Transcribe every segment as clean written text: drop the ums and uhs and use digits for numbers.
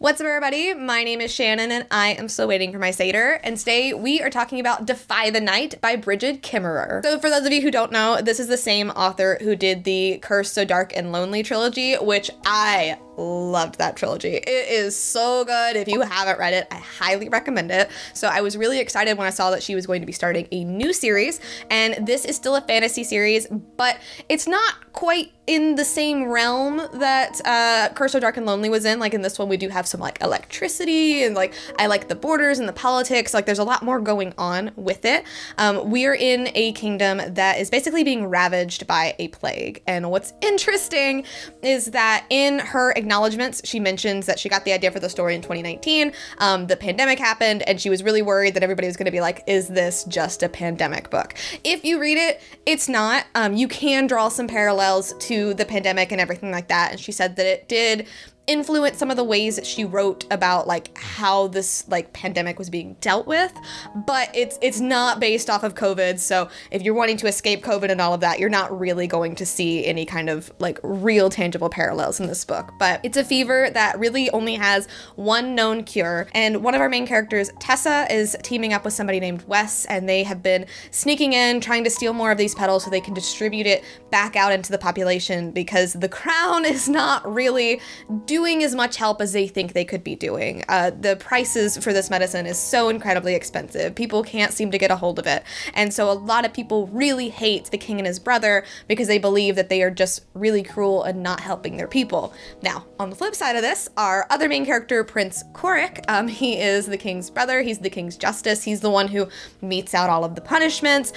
What's up, everybody? My name is Shannon, and I am Still Waiting For My Satyr, and today we are talking about Defy the Night by Brigid Kemmerer. So for those of you who don't know, this is the same author who did the Curse So Dark and Lonely trilogy, which I loved that trilogy. It is so good. If you haven't read it, I highly recommend it. So I was really excited when I saw that she was going to be starting a new series, and this is still a fantasy series, but it's not quite in the same realm that Curse So Dark and Lonely was in. Like in this one, we do have some like electricity, and like I like the borders and the politics. Like there's a lot more going on with it. We are in a kingdom that is basically being ravaged by a plague. And what's interesting is that in her acknowledgements, she mentions that she got the idea for the story in 2019. The pandemic happened, and she was really worried that everybody was going to be like, "Is this just a pandemic book?" If you read it, it's not. You can draw some parallels to the pandemic and everything like that, and she said that it did influence some of the ways that she wrote about like how this like pandemic was being dealt with, but it's not based off of COVID. So if you're wanting to escape COVID and all of that, you're not really going to see any kind of like real tangible parallels in this book. But it's a fever that really only has one known cure, and one of our main characters, Tessa, is teaming up with somebody named Wes, and they have been sneaking in, trying to steal more of these petals so they can distribute it back out into the population, because the crown is not really doing as much help as they think they could be doing. The prices for this medicine is so incredibly expensive. People can't seem to get a hold of it. And so a lot of people really hate the king and his brother because they believe that they are just really cruel and not helping their people. Now, on the flip side of this, our other main character, Prince Corrick, he is the king's brother. He's the king's justice. He's the one who metes out all of the punishments.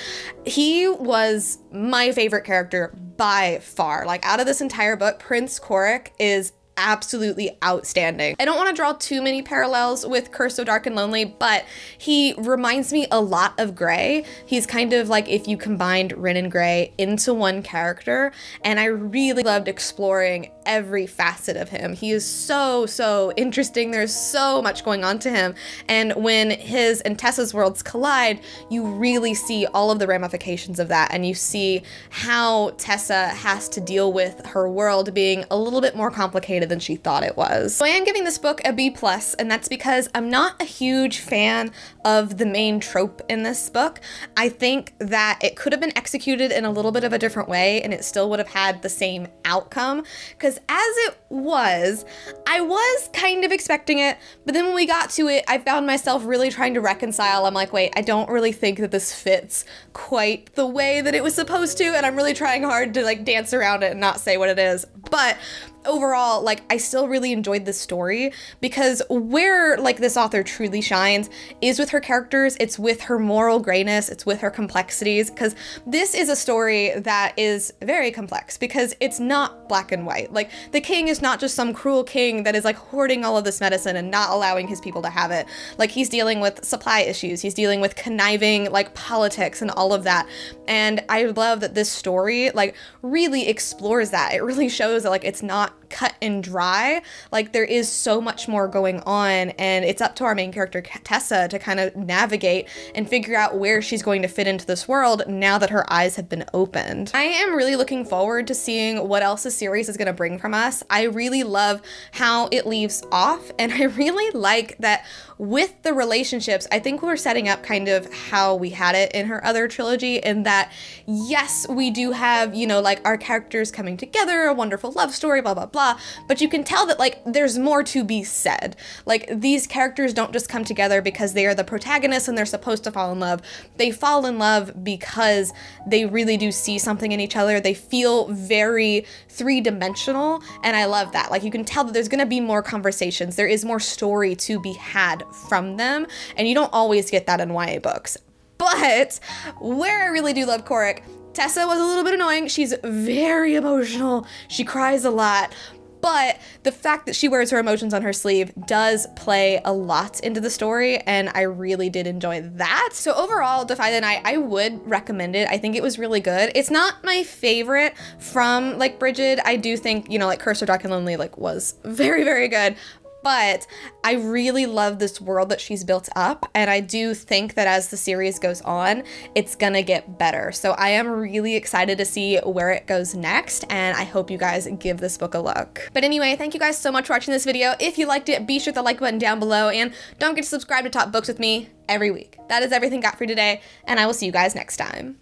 He was my favorite character by far. Like out of this entire book, Prince Corrick is absolutely outstanding. I don't want to draw too many parallels with Curse So Dark and Lonely, but he reminds me a lot of Grey. He's kind of like if you combined Rin and Grey into one character, and I really loved exploring every facet of him. He is so interesting. There's so much going on to him, and when his and Tessa's worlds collide, you really see all of the ramifications of that, and you see how Tessa has to deal with her world being a little bit more complicated than she thought it was. So I am giving this book a B+, and that's because I'm not a huge fan of the main trope in this book. I think that it could have been executed in a little bit of a different way, and it still would have had the same outcome, because as it was, I was kind of expecting it, but then when we got to it, I found myself really trying to reconcile. I'm like, wait, I don't really think that this fits quite the way that it was supposed to, and I'm really trying hard to like dance around it and not say what it is. But overall, like, I still really enjoyed this story, because where like this author truly shines is with her characters. It's with her moral grayness, it's with her complexities, because this is a story that is very complex, because it's not black and white. Like the king is not just some cruel king that is like hoarding all of this medicine and not allowing his people to have it. Like he's dealing with supply issues, he's dealing with conniving like politics and all of that, and I love that this story like really explores that. It really shows that like it's not cut and dry. Like there is so much more going on, and it's up to our main character Tessa to kind of navigate and figure out where she's going to fit into this world now that her eyes have been opened. I am really looking forward to seeing what else the series is going to bring from us. I really love how it leaves off, and I really like that with the relationships, I think we're setting up kind of how we had it in her other trilogy, in that yes, we do have, you know, like our characters coming together, a wonderful love story, blah, blah, blah, but you can tell that like there's more to be said. Like these characters don't just come together because they are the protagonists and they're supposed to fall in love. They fall in love because they really do see something in each other. They feel very three-dimensional, and I love that. Like you can tell that there's gonna be more conversations. There is more story to be had from them, and you don't always get that in YA books. But where I really do love Corrick, Tessa was a little bit annoying. She's very emotional. She cries a lot. But the fact that she wears her emotions on her sleeve does play a lot into the story, and I really did enjoy that. So overall, Defy the Night, I would recommend it. I think it was really good. It's not my favorite from like Brigid. I do think, you know, like Curse So Dark and Lonely like was very, very good. but I really love this world that she's built up, and I do think that as the series goes on, it's gonna get better. So I am really excited to see where it goes next, and I hope you guys give this book a look. But anyway, thank you guys so much for watching this video. If you liked it, be sure to like button down below, and don't forget to subscribe to Top Books with me every week. That is everything I got for you today, and I will see you guys next time.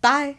Bye!